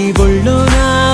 Ni volona.